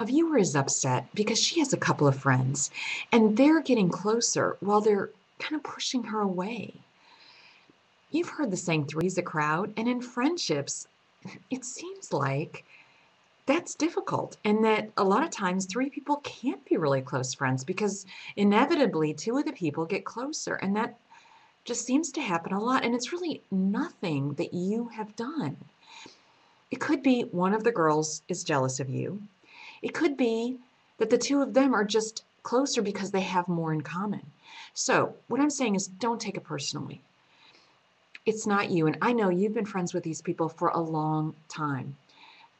A viewer is upset because she has a couple of friends and they're getting closer while they're kind of pushing her away. You've heard the saying, three's a crowd, and in friendships, it seems like that's difficult, and that a lot of times three people can't be really close friends because inevitably two of the people get closer, and that just seems to happen a lot, and it's really nothing that you have done. It could be one of the girls is jealous of you. It could be that the two of them are just closer because they have more in common. So what I'm saying is, don't take it personally. It's not you, and I know you've been friends with these people for a long time,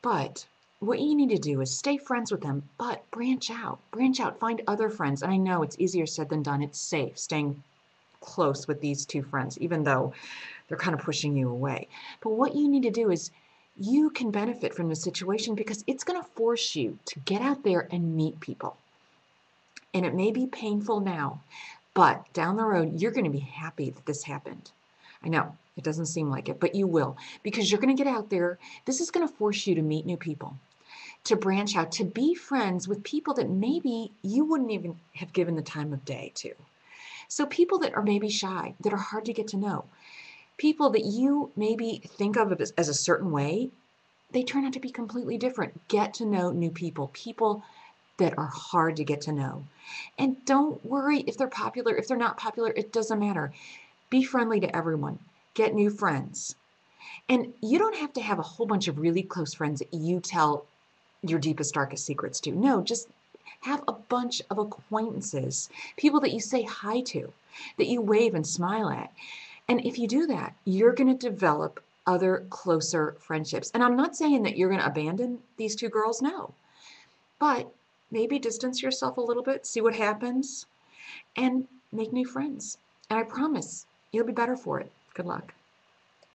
but what you need to do is stay friends with them, but branch out, find other friends. And I know it's easier said than done. It's safe staying close with these two friends, even though they're kind of pushing you away. But what you need to do is, you can benefit from the situation because it's going to force you to get out there and meet people. And it may be painful now, but down the road, you're going to be happy that this happened. I know it doesn't seem like it, but you will, because you're going to get out there. This is going to force you to meet new people, to branch out, to be friends with people that maybe you wouldn't even have given the time of day to. So people that are maybe shy, that are hard to get to know, people that you maybe think of as a certain way, they turn out to be completely different. Get to know new people, people that are hard to get to know. And don't worry if they're popular, if they're not popular, it doesn't matter. Be friendly to everyone. Get new friends. And you don't have to have a whole bunch of really close friends that you tell your deepest, darkest secrets to. No, just have a bunch of acquaintances, people that you say hi to, that you wave and smile at. And if you do that, you're going to develop other closer friendships. And I'm not saying that you're going to abandon these two girls, no. But maybe distance yourself a little bit, see what happens, and make new friends. And I promise you'll be better for it. Good luck.